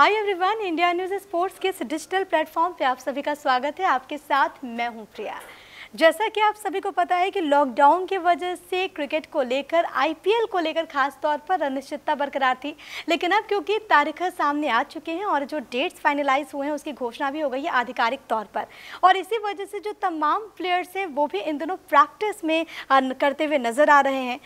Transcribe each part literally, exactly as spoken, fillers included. हाय everyone, India news sports के इस digital platform पे आप सभी का स्वागत है। आपके साथ मैं हूं प्रिया। जैसा कि आप सभी को पता है कि लॉकडाउन की वजह से क्रिकेट को लेकर, आईपीएल को लेकर खास तौर पर अनिश्चितता बरकरार थी, लेकिन अब क्योंकि तारीखें सामने आ चुकी हैं और जो डेट्स फाइनलाइज हुए हैं उसकी घोषणा भी हो गई है आधिकारिक तौर पर, और इसी वजह से जो तमाम प्लेयर्स हैं वो भी इन दिनों प्रैक्टिस में करते हुए नजर आ रहे हैं।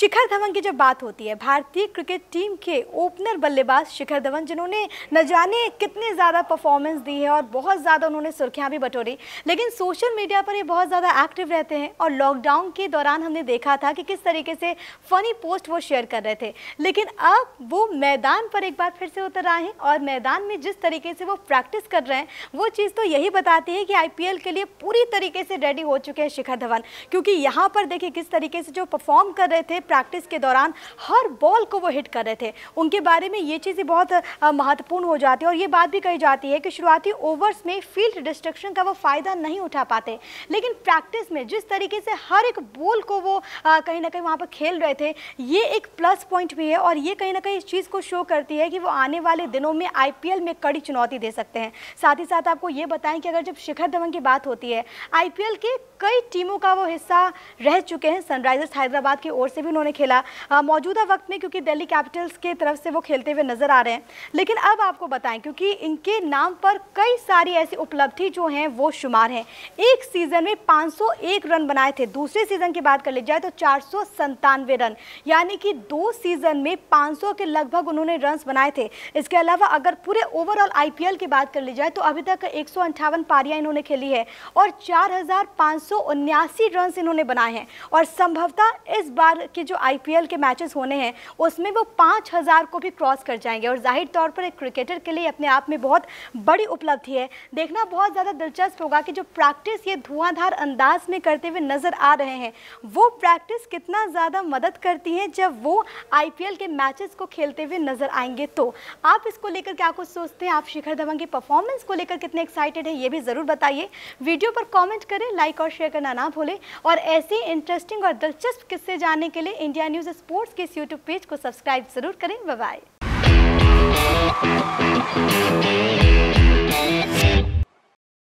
शिखर धवन की जब बात होती है, भारतीय क्रिकेट टीम के ओपनर बल्लेबाज शिखर धवन, जिन्होंने न जाने कितने ज़्यादा परफॉर्मेंस दी है और बहुत ज़्यादा उन्होंने सुर्खियाँ भी बटोरी, लेकिन सोशल मीडिया पर ये बहुत ज़्यादा एक्टिव रहते हैं और लॉकडाउन के दौरान हमने देखा था कि किस तरीके से फ़नी पोस्ट वो शेयर कर रहे थे, लेकिन अब वो मैदान पर एक बार फिर से उतर आए हैं और मैदान में जिस तरीके से वो प्रैक्टिस कर रहे हैं वो चीज़ तो यही बताती है कि आई पी एल के लिए पूरी तरीके से रेडी हो चुके हैं शिखर धवन। क्योंकि यहाँ पर देखिए किस तरीके से जो परफॉर्म कर रहे थे प्रैक्टिस के दौरान, हर बॉल को वो हिट कर रहे थे। उनके बारे में ये चीज़ें बहुत महत्वपूर्ण हो जाती है और ये बात भी कही जाती है कि शुरुआती ओवर्स में फील्ड डिस्ट्रक्शन का वो फ़ायदा नहीं उठा पाते, लेकिन प्रैक्टिस में जिस तरीके से हर एक बॉल को वो कहीं ना कहीं वहाँ पर खेल रहे थे, ये एक प्लस पॉइंट भी है और ये कहीं ना कहीं इस चीज़ को शो करती है कि वो आने वाले दिनों में आई पी एल में कड़ी चुनौती दे सकते हैं। साथ ही साथ आपको ये बताएं कि अगर जब शिखर धवन की बात होती है, आई पी एल के कई टीमों का वो हिस्सा रह चुके हैं। सनराइजर्स हैदराबाद की ओर से भी उन्होंने खेला मौजूदा वक्त में, क्योंकि दिल्ली कैपिटल्स की तरफ से वो खेलते हुए नजर आ रहे हैं। लेकिन अब आपको बताएं, क्योंकि इनके नाम पर कई सारी ऐसी उपलब्धि जो हैं वो शुमार हैं। एक सीजन में पाँच सौ एक रन बनाए थे, दूसरे सीजन की बात कर ली जाए तो चार सौ संतानवे रन, यानी कि दो सीजन में पाँच सौ के लगभग उन्होंने रन बनाए थे। इसके अलावा अगर पूरे ओवरऑल आई पी एल की बात कर ली जाए तो अभी तक एक सौ अंठावन पारियां इन्होंने खेली है और चार हजार पाँच सौ उन्यासी रन इन्होंने बनाए हैं और संभवतः इस बार कि जो आईपीएल के मैचेस होने हैं उसमें वो पाँच हज़ार को भी क्रॉस कर जाएंगे। और जाहिर तौर पर एक क्रिकेटर के लिए अपने आप में बहुत बड़ी उपलब्धि है। देखना बहुत ज़्यादा दिलचस्प होगा कि जो प्रैक्टिस ये धुआंधार अंदाज में करते हुए नज़र आ रहे हैं, वो प्रैक्टिस कितना ज़्यादा मदद करती है जब वो आईपीएल के मैचेस को खेलते हुए नज़र आएंगे। तो आप इसको लेकर क्या कुछ सोचते हैं, आप शिखर धवन की परफॉर्मेंस को लेकर कितने एक्साइटेड हैं, ये भी ज़रूर बताइए। वीडियो पर कॉमेंट करें, लाइक और शेयर करना ना भूलें और ऐसे इंटरेस्टिंग और दिलचस्प किस्से जानने के लिए इंडिया न्यूज स्पोर्ट्स के इस यूट्यूब पेज को सब्सक्राइब जरूर करें। Bye bye.